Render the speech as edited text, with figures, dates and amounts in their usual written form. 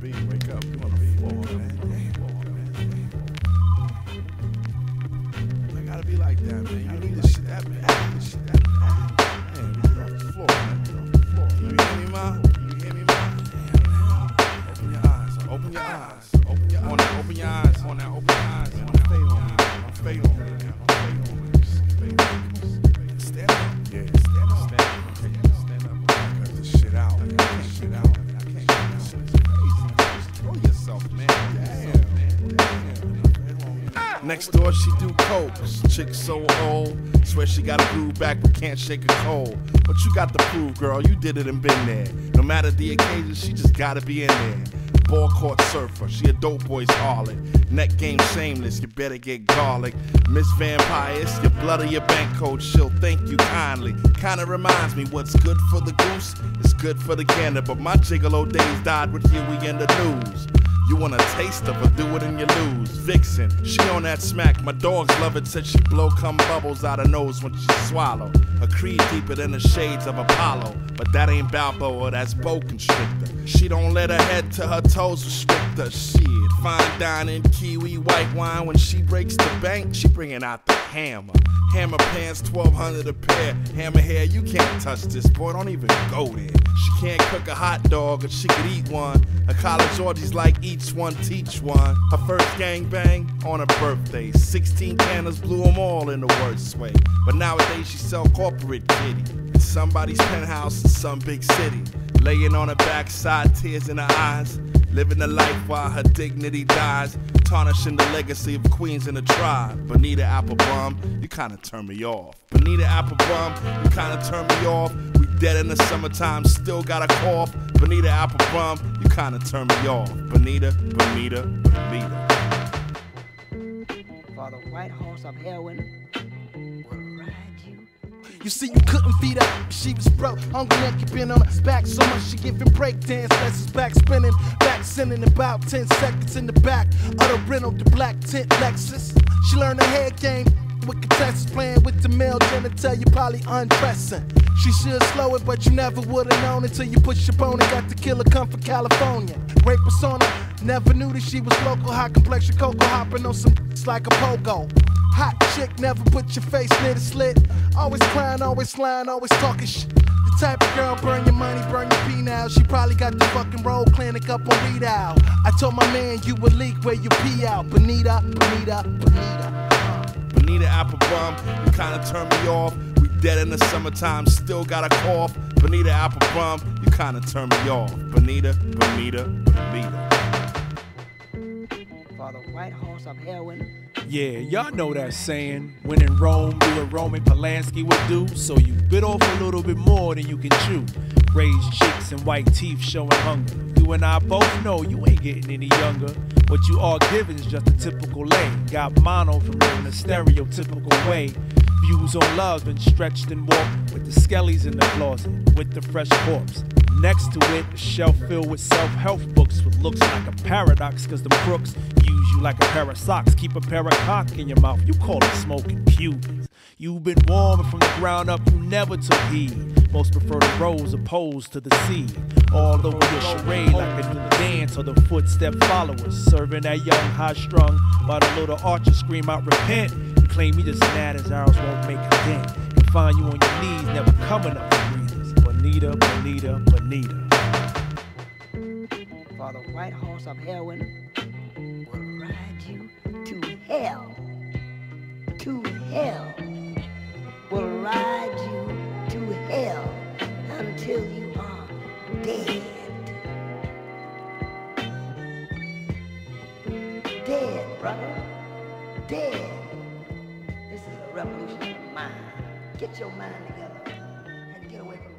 be. Wake up. You want to be. Come on, man. I gotta be like that, man. You need to sit that, man. Man, get off the floor, man. Get off the floor. You hear me, man? Open your eyes. Open your eyes. Open your eyes. I'm fade on. Stand up. Yeah, stand up. Cut this shit out. Next door she do coke, chick so old, swear she got a groove back but can't shake a cold. But you got the proof, girl, you did it and been there. No matter the occasion, she just gotta be in there. Ball court surfer, she a dope boy's harlot. Neck game shameless, you better get garlic. Miss Vampire, it's your blood or your bank code, she'll thank you kindly. Kinda reminds me what's good for the goose is good for the gander, but my gigolo days died with Huey and the News. You want a taste of her, do it and you lose. Vixen, she on that smack. My dogs love it, said she blow cum bubbles out her nose when she swallow. A creed deeper than the shades of Apollo. But that ain't Balboa, that's boa constrictor. She don't let her head to her toes restrict her. Shit, fine dining, kiwi, white wine. When she breaks the bank, she bringing out the hammer. Hammer pants, $1,200 a pair. Hammer hair, you can't touch this, boy, don't even go there. She can't cook a hot dog, but she could eat one. Her college orgies like each one, teach one. Her first gangbang on her birthday. 16 canners blew them all in the worst way. But nowadays she sell corporate kitty. In somebody's penthouse in some big city. Laying on her backside, tears in her eyes. Living the life while her dignity dies. Tarnishing the legacy of queens in the tribe. Bonita Applebum, you kinda turn me off. Bonita Applebum, you kinda turn me off. We dead in the summertime, still got a cough. Bonita Applebum, you kinda turn me off. Bonita. For the white horse of heroin. You see, you couldn't feed her, she was broke, hungry naked, been on her back so much she giving breakdance lessons, back spinning, back sending about 10 seconds in the back of the rental, the black tent Lexus. She learned her head game with contestants playing with the male genital, you probably undressing. She should slow it, but you never would've known until you pushed your bone and got the killer come from California. Rape persona, never knew that she was local, high complexion cocoa hopping on some like a pogo. Hot chick, never put your face near the slit. Always crying, always lying, always talking shit. The type of girl, burn your money, burn your pee now. She probably got the fucking road clinic up on readout. I told my man you would leak where you pee out. Bonita. Bonita Applebum, you kinda turn me off. We dead in the summertime, still got a cough. Bonita Applebum, you kinda turn me off. Bonita. For the white horse of heroin. Yeah, y'all know that saying, when in Rome, do what Roman Polanski would do, so you bit off a little bit more than you can chew. Raised cheeks and white teeth showing hunger. You and I both know you ain't getting any younger. What you are giving is just a typical lay. Got mono from living a stereotypical way. Views on love been stretched and warped, with the skellies in the closet, with the fresh corpse. Next to it, a shelf filled with self-help books, which looks like a paradox, cause the crooks use you like a pair of socks. Keep a pair of cock in your mouth, you call it smoking Cubans. You've been warm, but from the ground up, you never took heed. Most prefer the rose opposed to the seed. All over your charade like a new dance or the footstep followers. Serving that young high-strung, while the little archer scream out, repent. You claim me just mad as arrows won't make a dent. And find you on your knees, never coming up for reasons. Bonita. For the white horse of heroin will ride you to hell. To hell. Will ride you to hell until you are dead. Dead, brother. Dead. This is a revolution of the mind. Get your mind together and get away from